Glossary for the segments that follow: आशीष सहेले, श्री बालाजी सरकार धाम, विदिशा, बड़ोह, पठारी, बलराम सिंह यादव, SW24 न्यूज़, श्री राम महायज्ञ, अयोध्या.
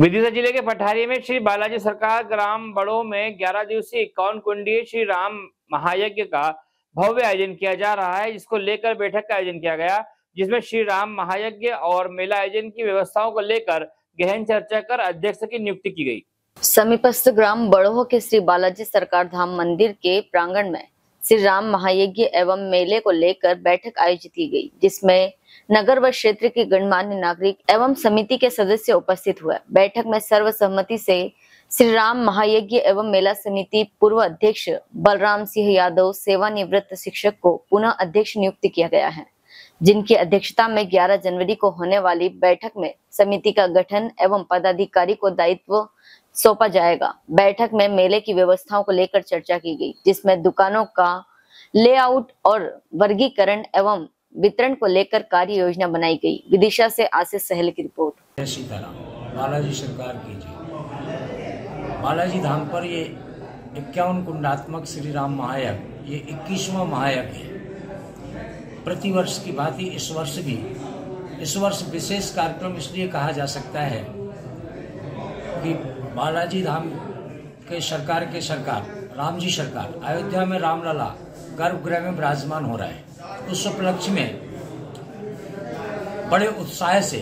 विदिशा जिले के पठारी में श्री बालाजी सरकार ग्राम बड़ोह में 11 दिवसीय 51 कुंडीय श्री राम महायज्ञ का भव्य आयोजन किया जा रहा है, जिसको लेकर बैठक का आयोजन किया गया, जिसमें श्री राम महायज्ञ और मेला आयोजन की व्यवस्थाओं को लेकर गहन चर्चा कर अध्यक्ष की नियुक्ति की गई। समीपस्थ ग्राम बड़ोह के श्री बालाजी सरकार धाम मंदिर के प्रांगण में श्री राम महायज्ञ एवं मेले को लेकर बैठक आयोजित की गई, जिसमें नगर व क्षेत्र के गणमान्य नागरिक एवं समिति के सदस्य उपस्थित हुए। बैठक में सर्वसम्मति से श्री राम महायज्ञ एवं मेला समिति पूर्व अध्यक्ष बलराम सिंह यादव सेवानिवृत्त शिक्षक को पुनः अध्यक्ष नियुक्त किया गया है, जिनकी अध्यक्षता में 11 जनवरी को होने वाली बैठक में समिति का गठन एवं पदाधिकारी को दायित्व सौंपा जाएगा। बैठक में मेले की व्यवस्थाओं को लेकर चर्चा की गई, जिसमें दुकानों का लेआउट और वर्गीकरण एवं वितरण को लेकर कार्य योजना बनाई गई। विदिशा से आशीष सहेले की रिपोर्ट। सीताराम बालाजी सरकार की जय। बालाजी धाम पर ये 51 कुंडात्मक श्री राम महायज्ञ, ये 21वां महायज्ञ है। प्रतिवर्ष की भांति इस वर्ष भी, इस वर्ष विशेष कार्यक्रम इसलिए कहा जा सकता है कि बालाजी धाम के सरकार राम जी सरकार अयोध्या में रामलला गर्भगृह में विराजमान हो रहा है। उस उपलक्ष्य में बड़े उत्साह से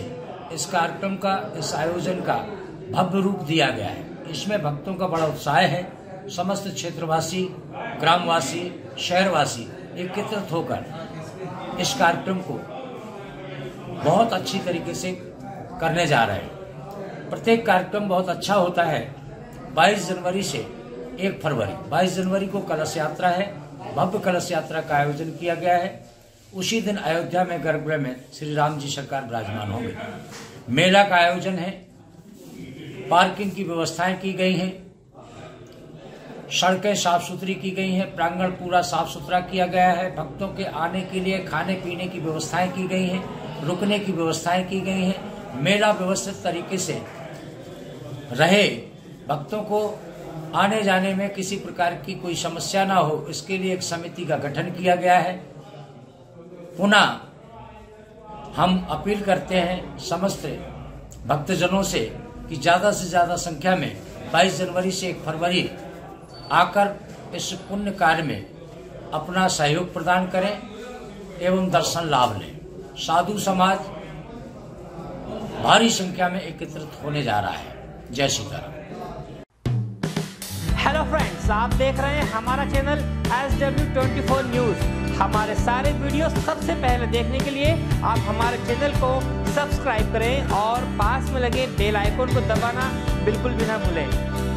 इस कार्यक्रम का, इस आयोजन का भव्य रूप दिया गया है। इसमें भक्तों का बड़ा उत्साह है। समस्त क्षेत्रवासी, ग्रामवासी, शहरवासी एकत्रित होकर इस कार्यक्रम को बहुत अच्छी तरीके से करने जा रहे हैं। प्रत्येक कार्यक्रम बहुत अच्छा होता है। 22 जनवरी से 1 फरवरी, 22 जनवरी को कलश यात्रा है, भव्य कलश यात्रा का आयोजन किया गया है। उसी दिन अयोध्या में गर्भगृह में श्री राम जी सरकार विराजमान होंगे। मेला का आयोजन है, पार्किंग की व्यवस्थाएं की गई हैं, सड़कें साफ सुथरी की गई हैं, प्रांगण पूरा साफ सुथरा किया गया है। भक्तों के आने के लिए खाने पीने की व्यवस्थाएं की गई हैं, रुकने की व्यवस्थाएं की गई हैं। मेला व्यवस्थित तरीके से रहे, भक्तों को आने जाने में किसी प्रकार की कोई समस्या ना हो, इसके लिए एक समिति का गठन किया गया है। पुनः हम अपील करते हैं समस्त भक्तजनों से कि ज़्यादा से ज़्यादा संख्या में 22 जनवरी से 1 फरवरी आकर इस पुण्य कार्य में अपना सहयोग प्रदान करें एवं दर्शन लाभ लें। साधु समाज भारी संख्या में एकत्रित होने जा रहा है। जय सीताराम। हेलो फ्रेंड्स, आप देख रहे हैं हमारा चैनल SW24 न्यूज़। हमारे सारे वीडियो सबसे पहले देखने के लिए आप हमारे चैनल को सब्सक्राइब करें और पास में लगे बेल आइकन को दबाना बिल्कुल भी ना भूलें।